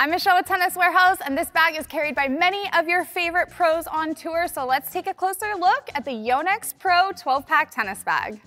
I'm Michelle with Tennis Warehouse, and this bag is carried by many of your favorite pros on tour, so let's take a closer look at the Yonex Pro 12-pack tennis bag.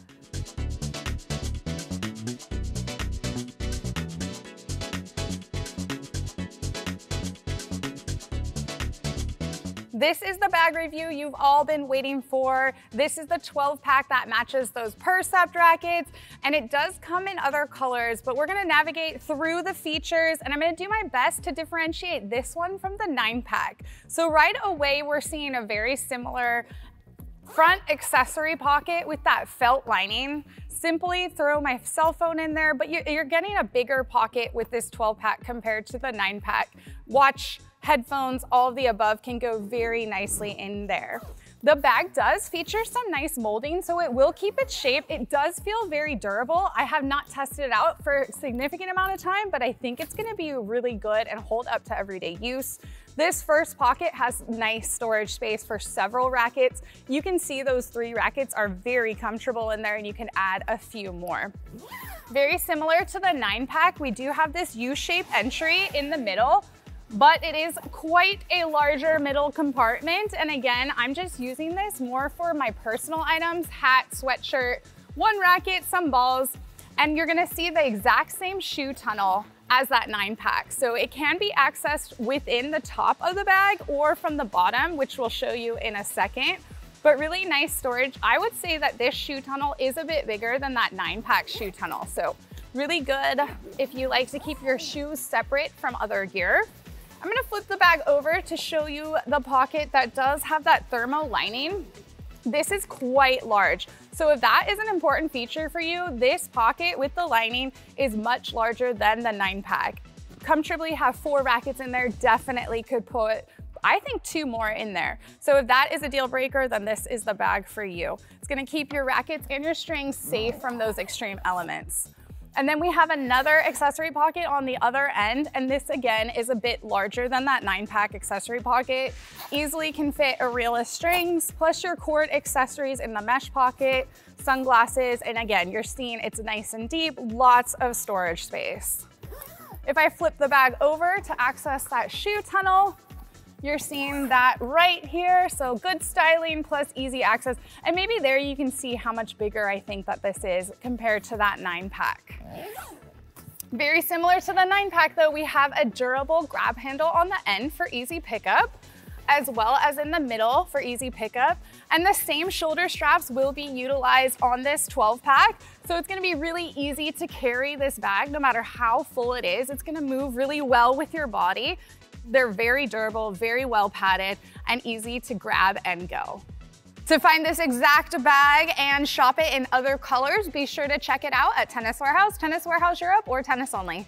This is the bag review you've all been waiting for. This is the 12-pack that matches those Percept rackets, and it does come in other colors, but we're gonna navigate through the features, and I'm gonna do my best to differentiate this one from the 9-pack. So right away, we're seeing a very similar front accessory pocket with that felt lining. Simply throw my cell phone in there, but you're getting a bigger pocket with this 12-pack compared to the 9-pack. Watch, headphones, all of the above can go very nicely in there. The bag does feature some nice molding, so it will keep its shape. It does feel very durable. I have not tested it out for a significant amount of time, but I think it's gonna be really good and hold up to everyday use. This first pocket has nice storage space for several rackets. You can see those 3 rackets are very comfortable in there, and you can add a few more. Very similar to the 9-pack, we do have this U-shaped entry in the middle, but it is quite a larger middle compartment. And again, I'm just using this more for my personal items, hat, sweatshirt, 1 racket, some balls, and you're gonna see the exact same shoe tunnel as that 9-pack. So it can be accessed within the top of the bag or from the bottom, which we'll show you in a second, but really nice storage. I would say that this shoe tunnel is a bit bigger than that 9-pack shoe tunnel. So really good if you like to keep your shoes separate from other gear. I'm gonna flip the bag over to show you the pocket that does have that thermal lining. This is quite large. So if that is an important feature for you, this pocket with the lining is much larger than the 9-pack. Comfortably have 4 rackets in there, definitely could put, I think, 2 more in there. So if that is a deal breaker, then this is the bag for you. It's gonna keep your rackets and your strings safe from those extreme elements. And then we have another accessory pocket on the other end, and this again is a bit larger than that 9-pack accessory pocket. Easily can fit Arela strings, plus your cord accessories in the mesh pocket, sunglasses, and again, you're seeing it's nice and deep, lots of storage space. If I flip the bag over to access that shoe tunnel, you're seeing that right here. So good styling plus easy access. And maybe there you can see how much bigger I think that this is compared to that 9-pack. Very similar to the 9-pack though, we have a durable grab handle on the end for easy pickup, as well as in the middle for easy pickup. And the same shoulder straps will be utilized on this 12-pack. So it's gonna be really easy to carry this bag no matter how full it is. It's gonna move really well with your body. They're very durable, very well padded, and easy to grab and go. To find this exact bag and shop it in other colors, be sure to check it out at Tennis Warehouse, Tennis Warehouse Europe, or Tennis Only.